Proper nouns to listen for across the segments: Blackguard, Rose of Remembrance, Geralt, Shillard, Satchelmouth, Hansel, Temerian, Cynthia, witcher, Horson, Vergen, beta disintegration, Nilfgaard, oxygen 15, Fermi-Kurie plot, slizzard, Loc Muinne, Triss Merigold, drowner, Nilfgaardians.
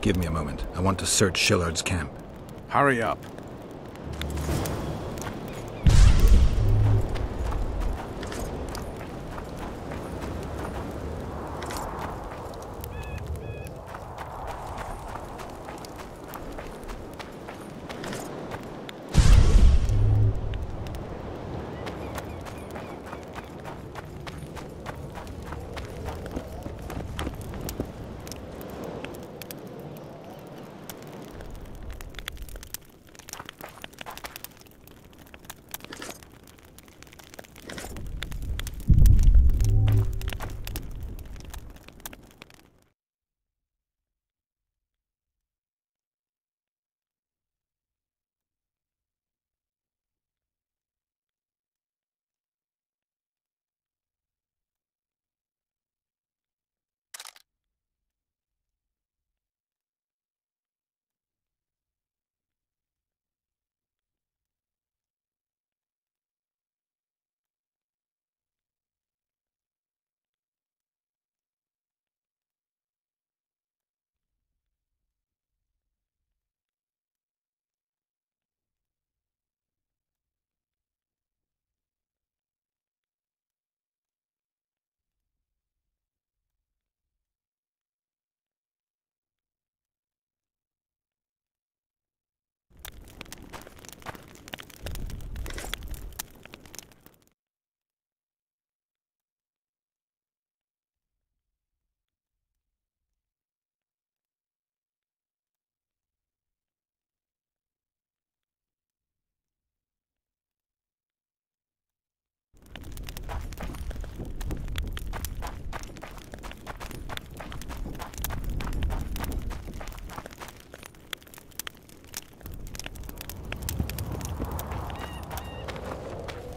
Give me a moment. I want to search Shillard's camp. Hurry up.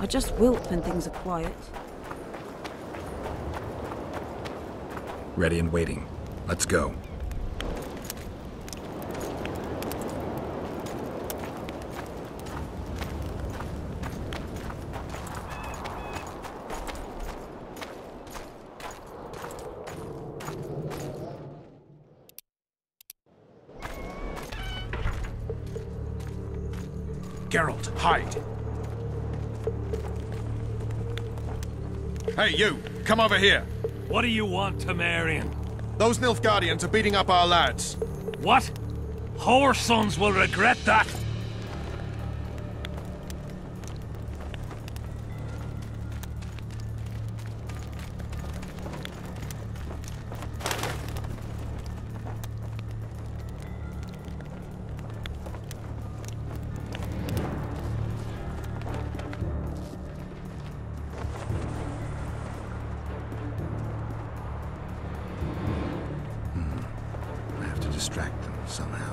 I just wilt when things are quiet. Ready and waiting. Let's go. Geralt, hide! Hey, you! Come over here! What do you want, Temerian? Those Nilfgaardians are beating up our lads. What? Horsons will regret that! Distract them somehow.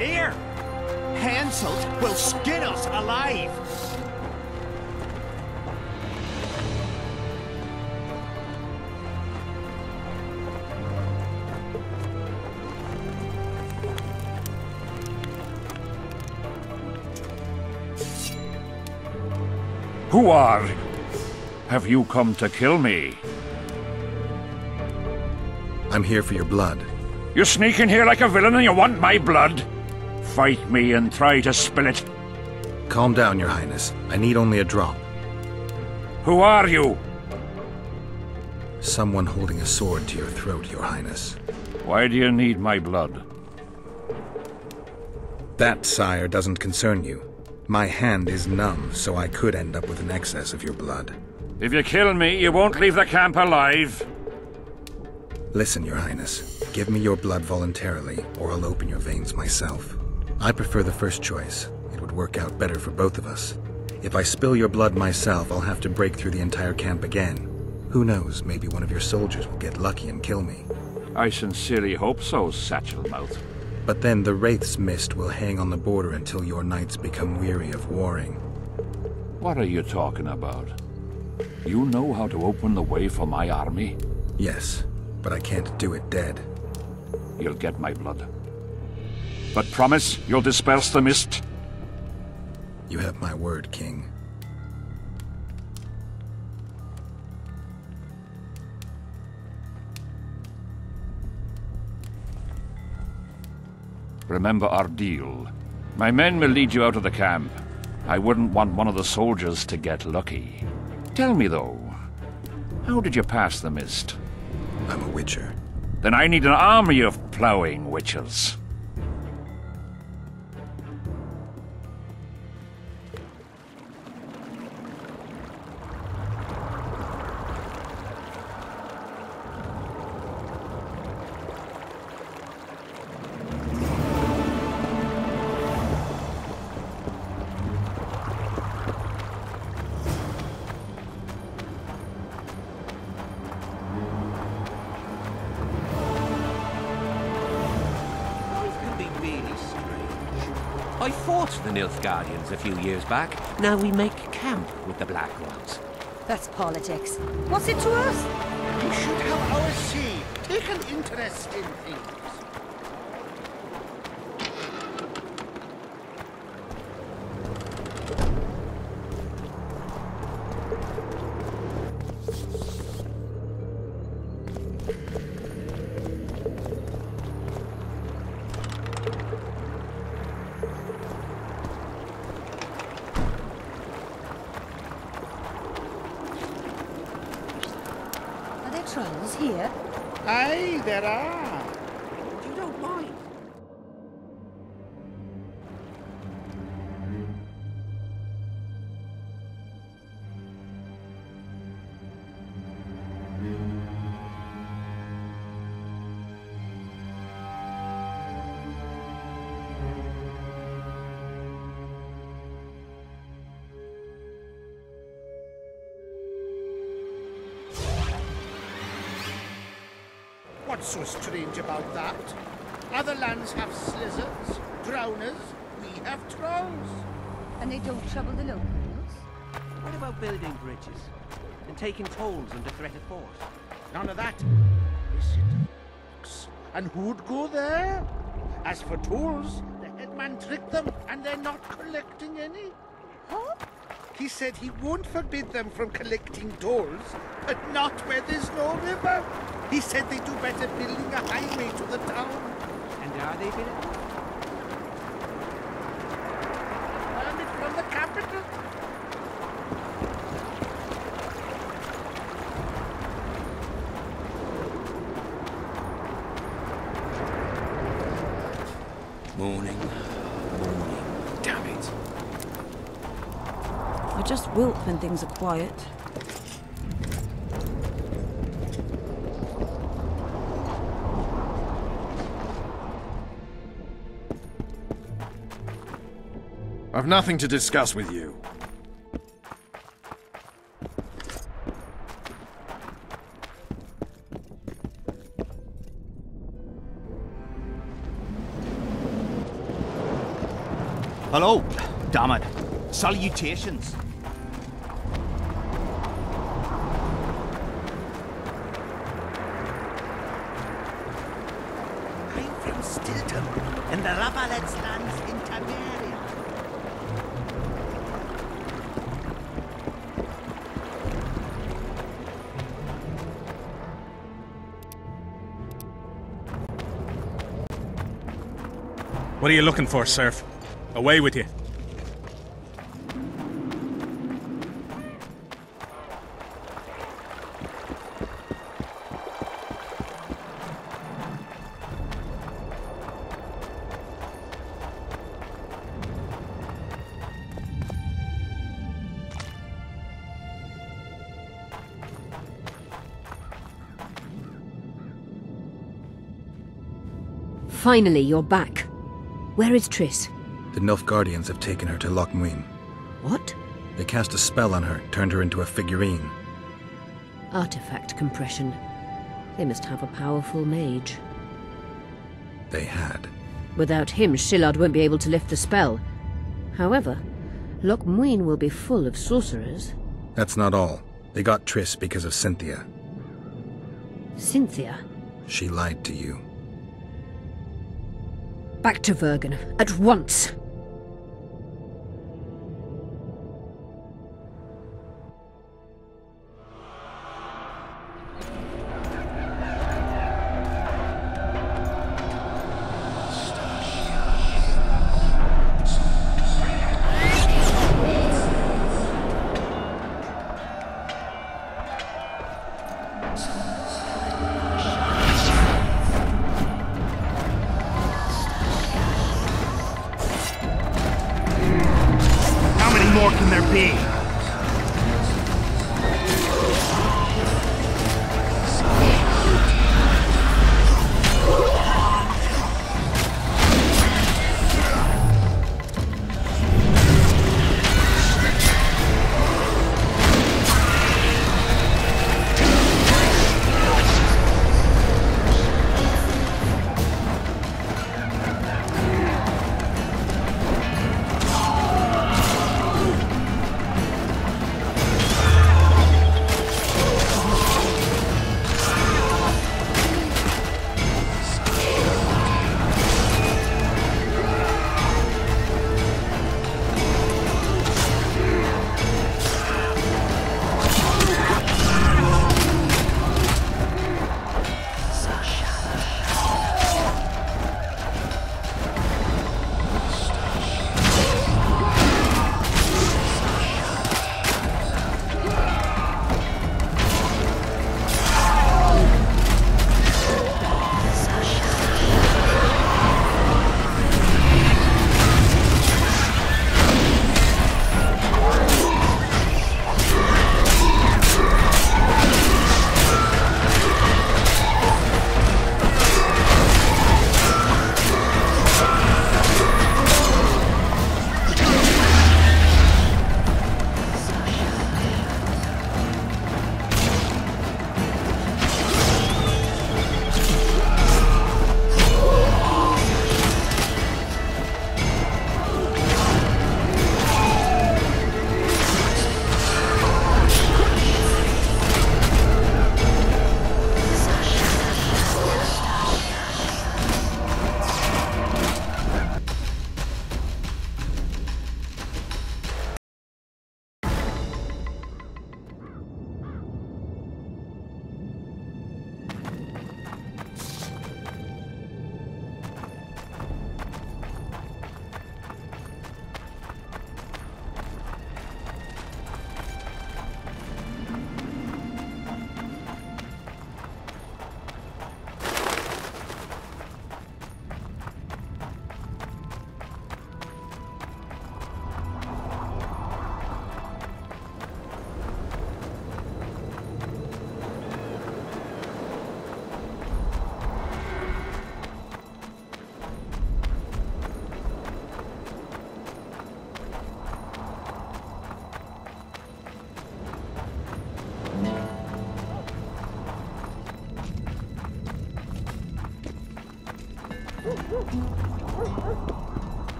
Here, Hansel will skin us alive. Who are you? Have you come to kill me? I'm here for your blood. You sneak in here like a villain and you want my blood? Fight me and try to spill it. Calm down, Your Highness. I need only a drop. Who are you? Someone holding a sword to your throat, Your Highness. Why do you need my blood? That, sire, doesn't concern you. My hand is numb, so I could end up with an excess of your blood. If you kill me, you won't leave the camp alive. Listen, Your Highness. Give me your blood voluntarily, or I'll open your veins myself. I prefer the first choice. It would work out better for both of us. If I spill your blood myself, I'll have to break through the entire camp again. Who knows, maybe one of your soldiers will get lucky and kill me. I sincerely hope so, Satchelmouth. But then the Wraith's Mist will hang on the border until your knights become weary of warring. What are you talking about? You know how to open the way for my army? Yes, but I can't do it dead. You'll get my blood. But promise you'll disperse the mist? You have my word, King. Remember our deal. My men will lead you out of the camp. I wouldn't want one of the soldiers to get lucky. Tell me, though, how did you pass the mist? I'm a witcher. Then I need an army of plowing witchers. I fought the Nilfgaardians a few years back. Now we make camp with the Blackguards. That's politics. What's it to us? You should have our say. Take an interest in things. Trolls here? Aye, there are. You don't mind. What's so strange about that? Other lands have slizzards, drowners, we have trolls. And they don't trouble the locals? What about building bridges and taking tolls under threat of force? None of that. And who'd go there? As for tolls, the headman tricked them and they're not collecting any. Huh? He said he won't forbid them from collecting tolls, but not where there's no river. He said they do better building a highway to the town. And are they building? Permit from the capital. Morning. Morning. Damn it. I just wilt when things are quiet. I've nothing to discuss with you. Hello, damn it. Salutations. I'm from Stilton, in the Rabalet's lands in Temerian. What are you looking for, Serf? Away with you. Finally, you're back. Where is Triss? The Nilfgaardians have taken her to Loc Muinne. What? They cast a spell on her, turned her into a figurine. Artifact compression. They must have a powerful mage. They had. Without him, Shillard won't be able to lift the spell. However, Loc Muinne will be full of sorcerers. That's not all. They got Triss because of Cynthia. Cynthia? She lied to you. Back to Vergen, at once!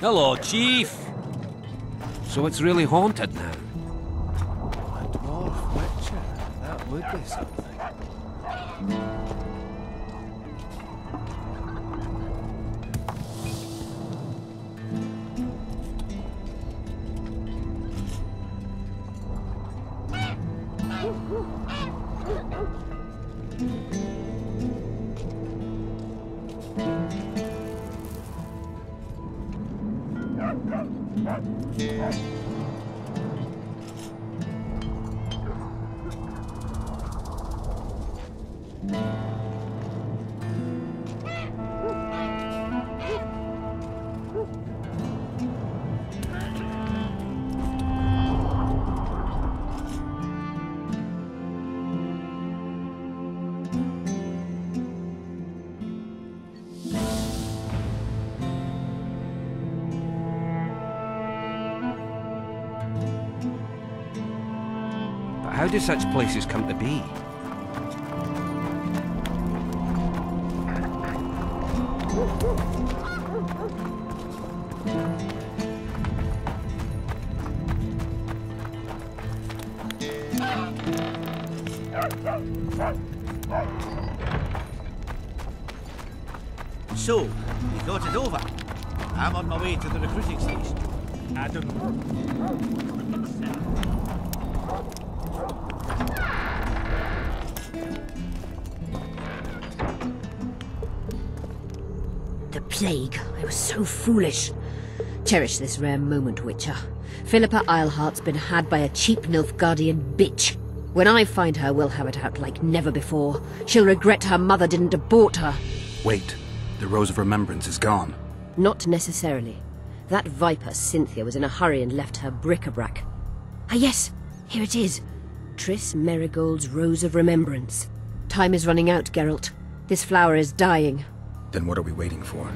Hello, Chief! So it's really haunted now? A dwarf witcher? That would be something. How do such places come to be? So, we got it over. I'm on my way to the recruiting station. I don't know. The plague. I was so foolish. Cherish this rare moment, Witcher. Philippa Isleheart's been had by a cheap Nilfgaardian bitch. When I find her, we'll have it out like never before. She'll regret her mother didn't abort her. Wait. The Rose of Remembrance is gone. Not necessarily. That viper, Cynthia, was in a hurry and left her bric-a-brac. Ah yes, here it is. Triss Merigold's Rose of Remembrance. Time is running out, Geralt. This flower is dying. Then what are we waiting for?